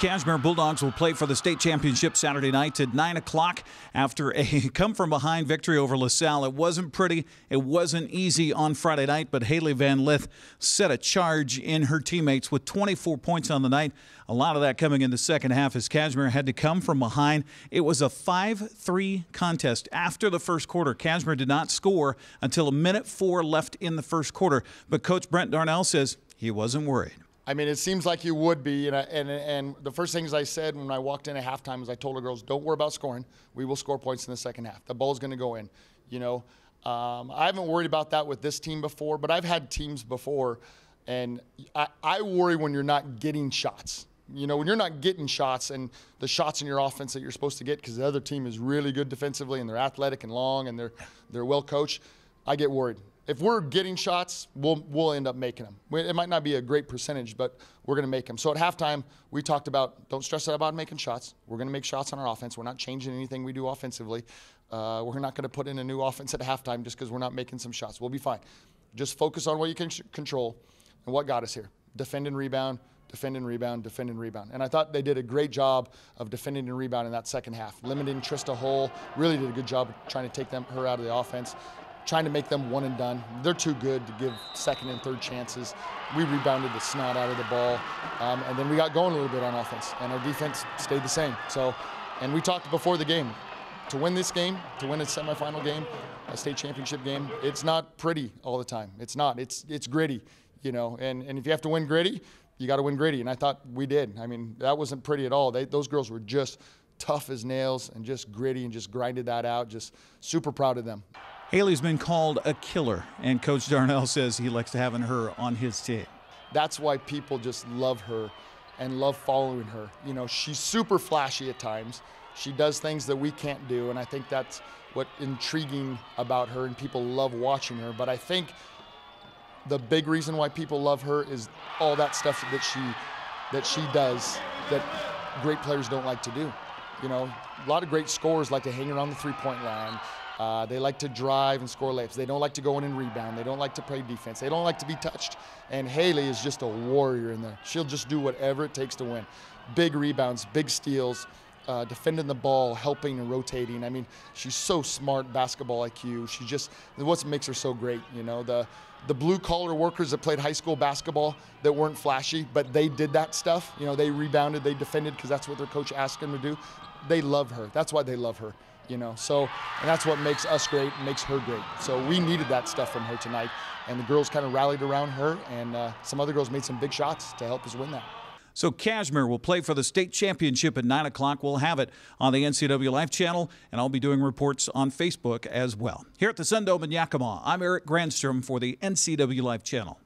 Cashmere Bulldogs will play for the state championship Saturday night at 9 o'clock after a come-from-behind victory over LaSalle. It wasn't pretty. It wasn't easy on Friday night, but Hailey Van Lith set a charge in her teammates with 24 points on the night. A lot of that coming in the second half as Cashmere had to come from behind. It was a 5-3 contest after the first quarter. Cashmere did not score until a minute 4 left in the first quarter, but Coach Brent Darnell says he wasn't worried. I mean, it seems like you would be, and the first things I said when I walked in at halftime is I told the girls, don't worry about scoring. We will score points in the second half. The ball's going to go in, you know. I haven't worried about that with this team before, but I've had teams before, and I worry when you're not getting shots. You know, when you're not getting shots and the shots in your offense that you're supposed to get because the other team is really good defensively and they're athletic and long and they're well coached, I get worried. If we're getting shots, we'll end up making them. It might not be a great percentage, but we're going to make them. So at halftime, we talked about don't stress out about making shots. We're going to make shots on our offense. We're not changing anything we do offensively. We're not going to put in a new offense at halftime just because we're not making some shots. We'll be fine. Just focus on what you can control and what got us here. Defend and rebound, defend and rebound, defend and rebound. And I thought they did a great job of defending and rebound in that second half. Limiting Trista Hull, really did a good job of trying to take her out of the offense. Trying to make them one and done. They're too good to give second and third chances. We rebounded the snot out of the ball, and then we got going a little bit on offense, and our defense stayed the same. So, and we talked before the game, to win this game, to win a semifinal game, a state championship game, it's not pretty all the time. It's not. It's gritty, you know. And if you have to win gritty, you got to win gritty. And I thought we did. I mean, that wasn't pretty at all. Those girls were just tough as nails and just gritty and just grinded that out. Just super proud of them. Hailey's been called a killer, and Coach Darnell says he likes having her on his team. That's why people just love her and love following her. You know, she's super flashy at times. She does things that we can't do, and I think that's what's intriguing about her, and people love watching her. But I think the big reason why people love her is all that stuff that she does that great players don't like to do. You know, a lot of great scorers like to hang around the three-point line. They like to drive and score layups. They don't like to go in and rebound. They don't like to play defense. They don't like to be touched. And Hailey is just a warrior in there. She'll just do whatever it takes to win. Big rebounds, big steals, defending the ball, helping and rotating. I mean, she's so smart, basketball IQ. She just, what makes her so great, you know, the blue-collar workers that played high school basketball that weren't flashy, but they did that stuff. You know, they rebounded, they defended because that's what their coach asked them to do. They love her. That's why they love her. You know, so, and that's what makes us great, makes her great. So we needed that stuff from her tonight, and the girls kind of rallied around her, and some other girls made some big shots to help us win that. So Cashmere will play for the state championship at 9 o'clock. We'll have it on the NCW Life Channel, and I'll be doing reports on Facebook as well. Here at the Sun Dome in Yakima, I'm Eric Granstrom for the NCW Life Channel.